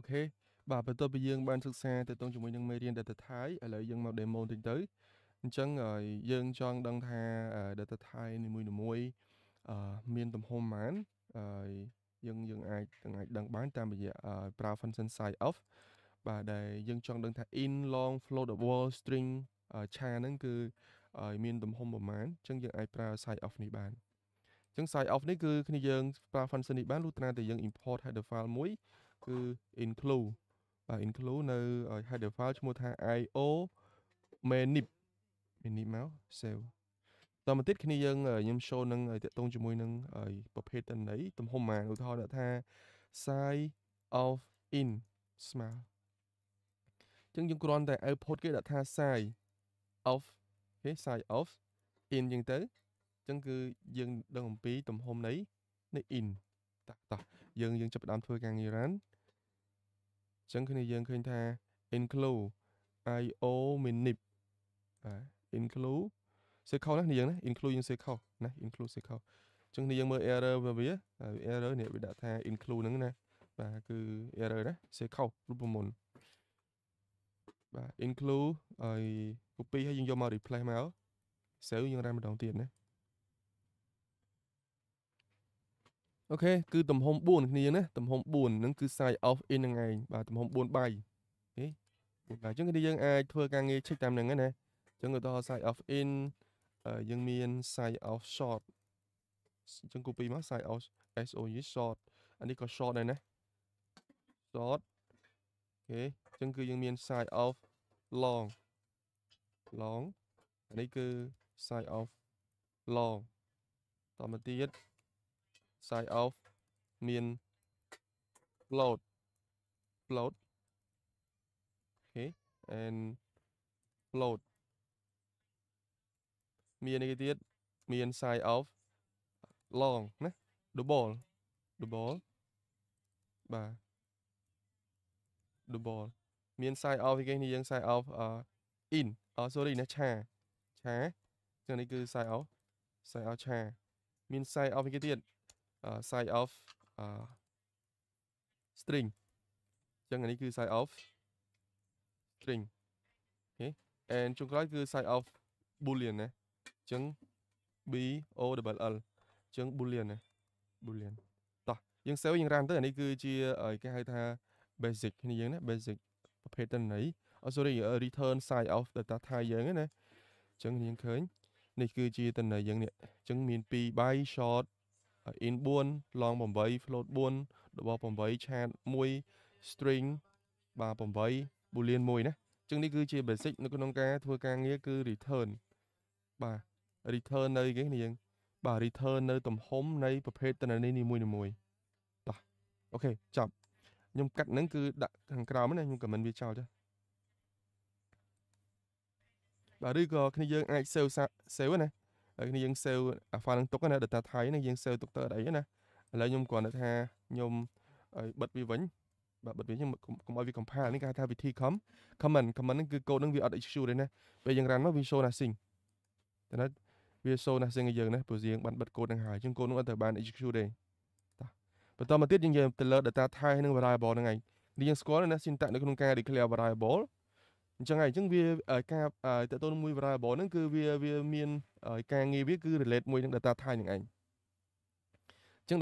OK បាទបន្ទាប់ពីយើងបានសិក្សាទៅ in long floatable string ឆាហ្នឹងគឺមានទំហំប្រមាណអញ្ចឹងយើងអាចប្រើ size of នេះបាន size of នេះគឺគ្នាយើងប្រើ function នេះបានលុះត្រាតែយើង import header file មួយគឺ include បាទ include នៅ header file ឈ្មោះថា io manip manip មក save តោះមកទៀតគ្នាយើងខ្ញុំ show នឹងតាក់ទងជាមួយនឹង ប្រភេទ ទំហំប្រមាណ ឧទាហរណ៍ដាក់ថា size of in ស្មើអញ្ចឹងយើងគ្រាន់តែ output គេដាក់ថា size of okay size of in អញ្ចឹងទៅអញ្ចឹងគឺយើងដឹងអំពីទំហំនៃ in តោះយើងចាប់ផ្ដើមធ្វើការងារ run អញ្ចឹងគ្នាយើងឃើញថា include io manip បាទ include សេខោណាគ្នាយើងណា include យើងសេខោណា include សេខោ អញ្ចឹងគ្នាយើងមើល error វា error នេះវាដាក់ថា include ហ្នឹងណា បាទគឺ error ណា សេខោ រូបមុន បាទ include ហើយ copy ហើយយើងយកមក replace មក save យើង run ម្ដងទៀតណា OK គឺទំហំ 4 គ្នាណាទំហំ 4 ហ្នឹងគឺ size of in ហ្នឹងឯងបាទទំហំ 4 បៃ អូខេ អញ្ចឹងគឺយើងអាចធ្វើការងារ check តាមហ្នឹង ណា អញ្ចឹងឧទាហរណ៍ size of in យើងមាន size of short អញ្ចឹង copy មក size of SOE short អានេះក៏ short ដែរណា short អូខេ អញ្ចឹងគឺយើងមាន size of long long អានេះគឺ size of long តមកទៀត size of មាន float float okay and float មាននេះទៀតមាន size of long ណា double double បាទ double មាន size of គេនេះយើង size of in sorry ណាឆាអញ្ចឹងនេះគឺ size of ឆា មាន size of គេទៀត size of string អញ្ចឹងអានេះគឺ size of string អូខេ and ចុងក្រោយគឺ size of boolean ណា អញ្ចឹង b o l l អញ្ចឹង boolean ណា boolean តោះយើង save យើង run ទៅអានេះគឺជាគេហៅថា basic គ្នាយើងណា basic ប្រភេទតន័យ sorry return size of data type យើងណា អញ្ចឹងយើងឃើញនេះគឺជាតន័យយើងនេះអញ្ចឹងមាន 2 byte short in 4 long 8 float 4 double 8 chart 1 string 8 boolean 1 ណាអញ្ចឹងនេះគឺជា basic នៅក្នុងការធ្វើការងារគឺ return បាទ return នៅគេនេះយើងបាទ return នៅទំហំនៃប្រភេទតន័យនេះនីមួយៗតោះ OK ចប់ខ្ញុំកាត់ហ្នឹងគឺដាក់ខាងក្រោមណាខ្ញុំ comment វាចោលចាបាទឬក៏គ្នាយើងអាច save ណា ហើយយើង save អាហ្វាហ្នឹងទុកណា data type ហ្នឹងយើង save ទុកទៅអីណា ឥឡូវខ្ញុំគ្រាន់តែថាខ្ញុំបិទវាវិញបាទបិទវាខ្ញុំកុំឲ្យវា compile នេះគេហៅថា វិធី comment ហ្នឹងគឺ code ហ្នឹងវាអត់ execute ទេណា ពេលយើង run មកវា show nothing តែណាវា show nothing ឲ្យយើងណា ព្រោះយើងបានបិទ code ហ្នឹងហើយ អញ្ចឹង code ហ្នឹងអត់ត្រូវបាន execute ទេ បន្តមកទៀតយើងយកទៅលើ data type ហ្នឹង variable ហ្នឹងឯង យើងស្គាល់ណា syntax នៅក្នុងការ declare variable អញ្ចឹងហើយអញ្ចឹងវាការតទៅមួយ variable ហ្នឹងគឺវាមានការងារវាគឺ relate មួយនឹង data type ហ្នឹងឯងអញ្ចឹង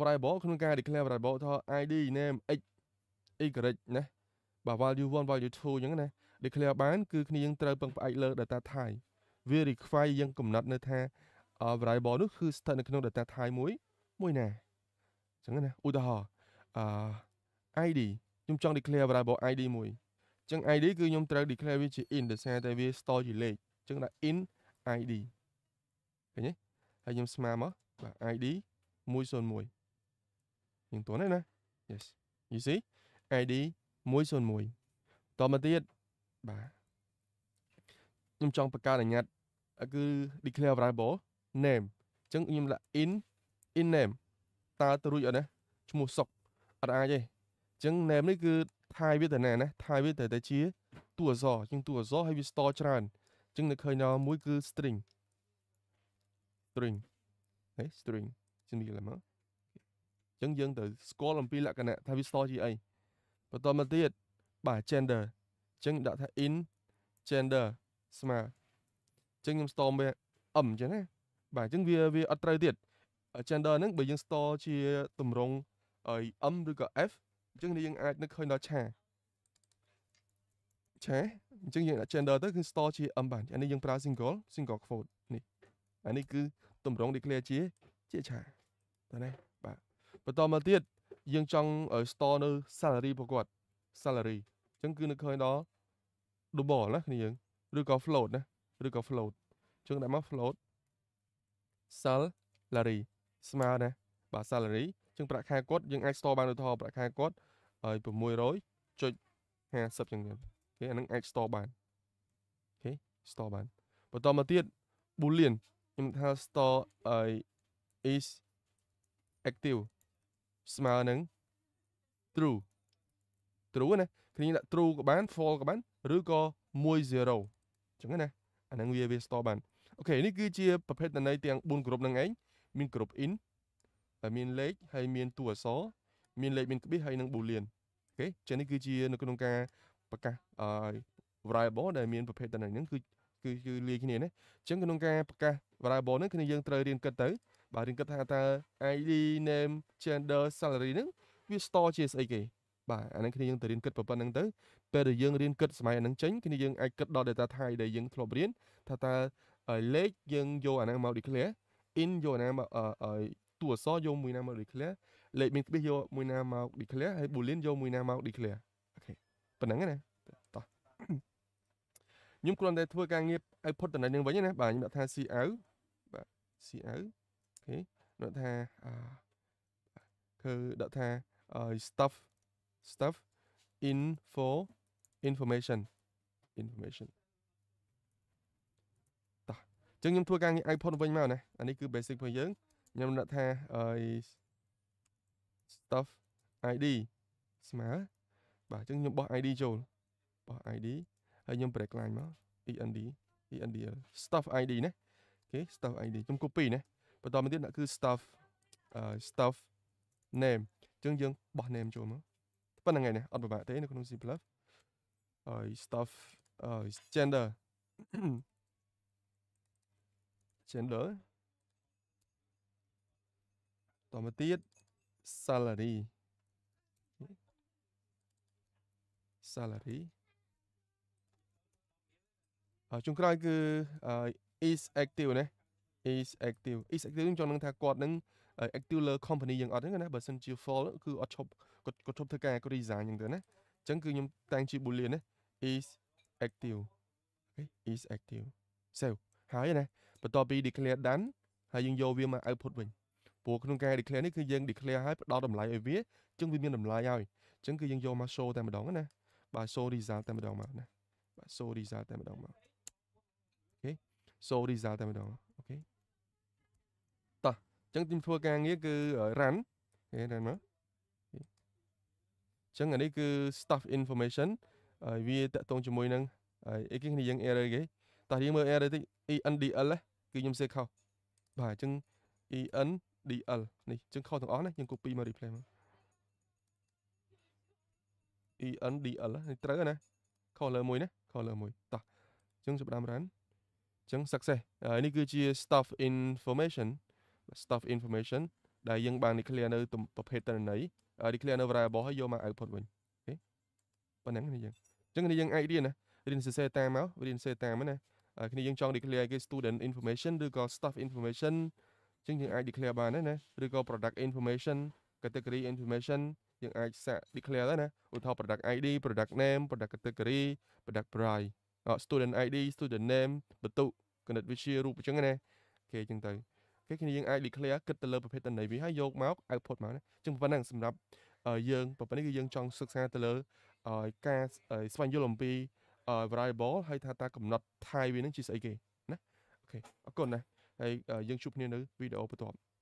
variable ក្នុងការ declare variable ថា id name x y ណាបាទ value 1 value 2 អញ្ចឹងណា declare បានគឺគ្នាយើងត្រូវពឹងផ្អែកលើ data type វា require យើងកំណត់នៅថា variable នោះគឺស្ថិតនៅក្នុង data type មួយណា អញ្ចឹងណា ឧទាហរណ៍ id ខ្ញុំចង់ declare variable id មួយ អញ្ចឹង id គឺខ្ញុំត្រូវ declare វាជា in ដោយសារតែវា store ជាលេខ អញ្ចឹងដាក់ in id ឃើញទេហើយខ្ញុំ ស្មើមក បាទ id 101 យើងតួណា yes you see id 101 តមកទៀត បាទ ខ្ញុំចង់បង្កើតអញ្ញត្តិ គឺ declare variable name អញ្ចឹងខ្ញុំដាក់ in name តើទៅរួចអត់ណា ឈ្មោះ សុក អត់អាចទេ អញ្ចឹង name នេះគឺ ថៃវាតាណាណាថៃវាតែជាតួអក្សរហើយវា store ច្រើនអញ្ចឹងនៅឃើញដល់មួយគឺ string string ហេ string ជំនាញឡើយមកអញ្ចឹងយើងទៅស្គាល់អំពីលក្ខណៈថាវា store ជាអីបន្ត Và tòa mà tiết bà gender chứng đã thay in gender mà chứng nhóm storm về ẩm chứ này bà chứng vì ở trai tiết gender nâng bởi dân store chỉ tùm rong ở âm được cả F chứng đi dân ai nó hơi nó chả chả chứng dân là gender tức store chỉ âm bản anh đi dân pra single phổ này anh đi cứ tùm rong declare chế chả thế này bà và tòa mà tiết dân trong ở store nơi salary bao quát salary chứng cứ nó hơi đó đồ bỏ lắm thì dân được có float nè được có float chứng đã mắc float salary smart nè bà salary chứng bạc khai cốt dân ai store ban đầu thọ bạc khai cốt ở vùng mùi rối chơi ha sập chẳng hạn cái anh ai store bàn cái store bàn và tòa mà tiết boolean nhưng ta store is active smart nè true true nè khi là true của bán for của bán rứa co môi zero chẳng hạn nè anh đang via store bàn ok này cứ chia tập hết này tiền buôn group năng ấy mình group in ở miền lệch hay miền tua số miền lệch mình biết hay năng bù liền ok cho nên cứ chia nó công ca bậc ca variable để miền tập hết này nó cứ liền cái này đấy chẳng công ca bậc ca variable nó cái này dân trời điền cất tới bà điền cất ta id name gender salary nó viết store chia sẻ kì bà anh ấy khi dân từ điền cất phần năng tới bây giờ dân điền cất máy năng tránh khi dân ai cất đo để ta thay để dân thọ biến ta ở lệch dân vô anh mau declare in vô anh mau ở tua số vô mùi nam mau declare lệ mình biết vô mùi nam mau declare hay boolean vô mùi nam mau declare ok phần năng này to những con đây thua ca nghiệp ai post tận này nhưng vậy nhé bà nhưng đã tha xì áo bà xì áo ok đã tha đã tha stuff info information ta chừng nhóm thua ca nghiệp ai post vinh màu này anh ấy cứ basic phần dưỡng nhóm đã tha stuff id smart bà chừng nhóm bỏ id rồi bỏ id hay nhóm break line mà ind stuff id này cái stuff id trong copy này và tao mới biết là cứ stuff name chừng nhóm bỏ name rồi mà bất là ngày này ở bài thế nó không xin plus stuff gender gender tòa mà tiết salary ở chung cái cứ is active cho nên thà quạt nâng active là company dừng ở đấy cái bởi sân chiều fall cứ ở shop có shop thứ ca có đi giá những thứ này chẳng cứ những tăng chi bùn liền đấy is active sale hái này và tòa bị declare đắn hay dừng vô việc mà output mình bộ công khai declare này cứ dân declare hết đo đầm lại ở vía chứng viên đầm lại rồi chứng cứ dân vô mà show tại mà đóng nè bà show đi ra tại mà đóng mà nè bà show đi ra tại mà đóng mà ok show đi ra tại mà đóng ok ta chứng tìm thua ca nghĩa cứ rắn thế này nó chứng ở đây cứ stuff information vì tại tông cho môi năng ý kiến này dân error cái ta đi mơ error thì indl cứ nhầm xe khâu bà chứng in DL này chứng kho thằng ó này nhưng copy mà replay mà EN DL này tới rồi nè kho lờ mùi nè kho lờ mùi ta chứng chụp đam rán chứng sắc xe này cứ chia stuff information đại dân bàn declare nơi tụm tập hết tên này declare nơi variable hay vô mà output mình ok bản năng này dân chứng này dân ID nè điền xe tam máu điền xe tam nè cái này dân chọn declare cái student information đưa có stuff information chứng những ai declare bàn đấy nè, rồi có product information, category information, những ai sẽ declare đấy nè, ưu thọ product ID, product name, product category, product price, student ID, student name, bật tụ, cần đặt video chụp chứng này, ok chứng từ, cái khi những ai declare kết tờ lơ và phê tờ này vì hai vô máu, output máu đấy, chứng vấn năng sầm đập, dương, và vấn đề dương trong xuất xa tờ lơ, ca, svan vô lòng pi, variable hay thà ta cầm nọt thay vì nó chia sẻ kì, nè, ok, còn này. Hãy dừng chụp nên video của tôi.